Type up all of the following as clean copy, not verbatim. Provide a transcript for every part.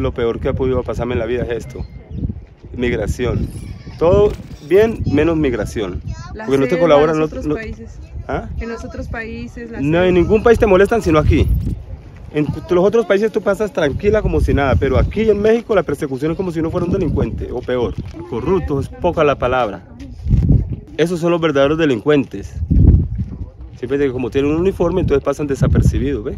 Lo peor que ha podido pasarme en la vida es esto, migración. Todo bien menos migración. Porque no te colaboran en otros países. ¿Ah? En los otros países. No, en ningún país te molestan sino aquí. En los otros países tú pasas tranquila como si nada, pero aquí en México la persecución es como si uno fuera un delincuente, o peor. Corrupto es poca la palabra. Esos son los verdaderos delincuentes. Siempre que como tienen un uniforme, entonces pasan desapercibidos, ¿ves?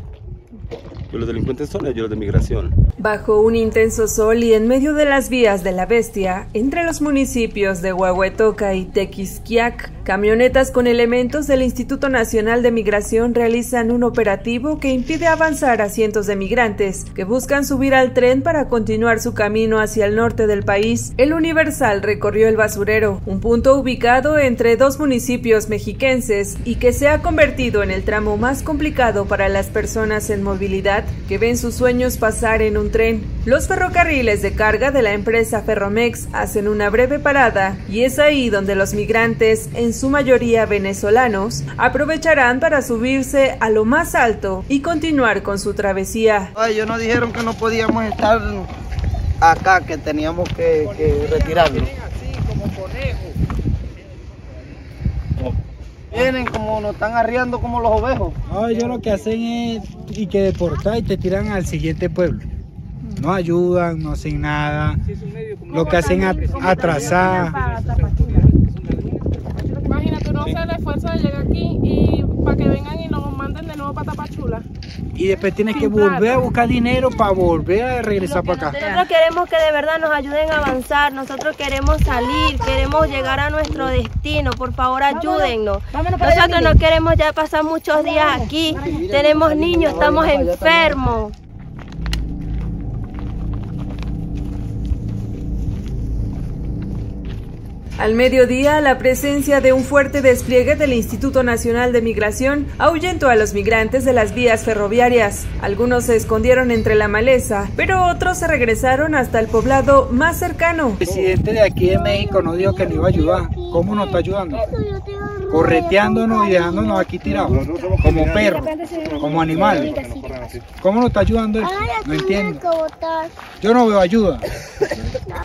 Los delincuentes son ellos, los de migración. Bajo un intenso sol y en medio de las vías de La Bestia, entre los municipios de Huehuetoca y Tequisquiac, camionetas con elementos del Instituto Nacional de Migración realizan un operativo que impide avanzar a cientos de migrantes que buscan subir al tren para continuar su camino hacia el norte del país. El Universal recorrió El Basurero, un punto ubicado entre dos municipios mexiquenses y que se ha convertido en el tramo más complicado para las personas en movilidad que ven sus sueños pasar en un tren. Los ferrocarriles de carga de la empresa Ferromex hacen una breve parada y es ahí donde los migrantes, en su mayoría venezolanos, aprovecharán para subirse a lo más alto y continuar con su travesía. Ellos nos dijeron que no podíamos estar acá, que teníamos que retirarnos. Vienen como nos están arriando como los ovejos. No, ellos lo que hacen es y que deportar y te tiran al siguiente pueblo. No ayudan, no hacen nada. Lo que hacen es atrasar. Imagínate, uno hace el esfuerzo de llegar aquí y para que vengan y nos manden de nuevo para Tapachula. Y después tienes que volver a buscar dinero para volver a regresar para acá. Nosotros queremos que de verdad nos ayuden a avanzar, nosotros queremos salir, queremos llegar a nuestro destino, por favor ayúdennos. Nosotros no queremos ya pasar muchos días aquí, tenemos niños, estamos enfermos. Al mediodía, la presencia de un fuerte despliegue del Instituto Nacional de Migración ahuyentó a los migrantes de las vías ferroviarias. Algunos se escondieron entre la maleza, pero otros se regresaron hasta el poblado más cercano. El presidente de aquí de México nos dijo que nos iba a ayudar. ¿Cómo nos está ayudando? Correteándonos y dejándonos aquí tirados, como perros, como animales. ¿Cómo nos está ayudando esto? No entiendo. Yo no veo ayuda.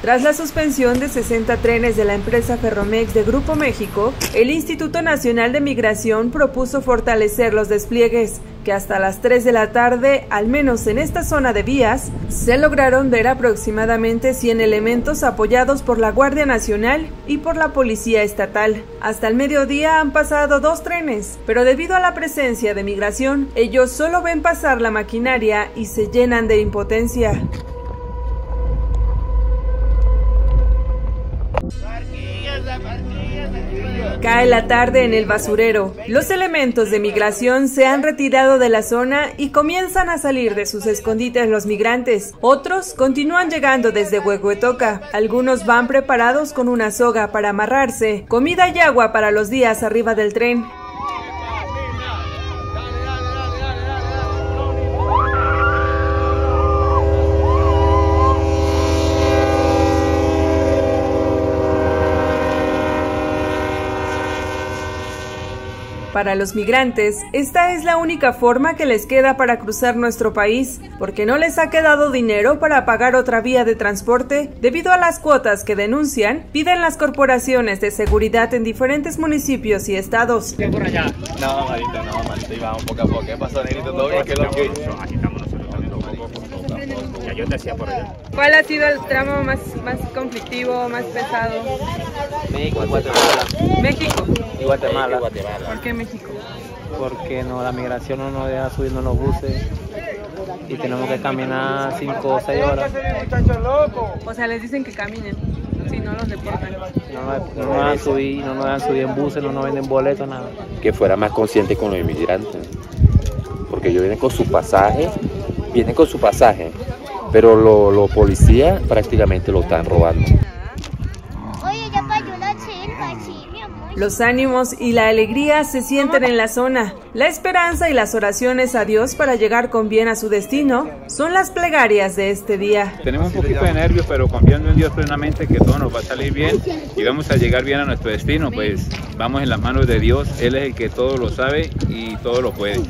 Tras la suspensión de 60 trenes de la empresa Ferromex de Grupo México, el Instituto Nacional de Migración propuso fortalecer los despliegues, que hasta las 3 de la tarde, al menos en esta zona de vías, se lograron ver aproximadamente 100 elementos apoyados por la Guardia Nacional y por la Policía Estatal. Hasta el mediodía han pasado 2 trenes, pero debido a la presencia de migración, ellos solo ven pasar la maquinaria y se llenan de impotencia. Cae la tarde en El Basurero. Los elementos de migración se han retirado de la zona y comienzan a salir de sus escondites los migrantes. Otros continúan llegando desde Huehuetoca. Algunos van preparados con una soga para amarrarse, comida y agua para los días arriba del tren. Para los migrantes, esta es la única forma que les queda para cruzar nuestro país, porque no les ha quedado dinero para pagar otra vía de transporte debido a las cuotas que denuncian, piden las corporaciones de seguridad en diferentes municipios y estados. ¿Qué por allá? No, Marito, no, Marito, vamos poco a poco. ¿Qué pasó, Negrito? ¿Todo bien? ¿Qué es lo que...? Aquí estamos nosotros también, poco a poco. Ya yo te hacía por allá. ¿Cuál ha sido el tramo más conflictivo, más pesado? México y Guatemala. ¿México? Y Guatemala. ¿Por qué México? Porque no, la migración no nos deja subirnos los buses y tenemos que caminar 5 o 6 horas. O sea, les dicen que caminen, si no los deportan. No nos dejan subir, no nos dejan subir en buses, no nos venden boletos, nada. Que fuera más consciente con los inmigrantes, porque ellos vienen con su pasaje, pero los policías prácticamente lo están robando. Los ánimos y la alegría se sienten en la zona. La esperanza y las oraciones a Dios para llegar con bien a su destino son las plegarias de este día. Tenemos un poquito de nervios, pero confiando en Dios plenamente que todo nos va a salir bien y vamos a llegar bien a nuestro destino. Pues vamos en las manos de Dios, Él es el que todo lo sabe y todo lo puede.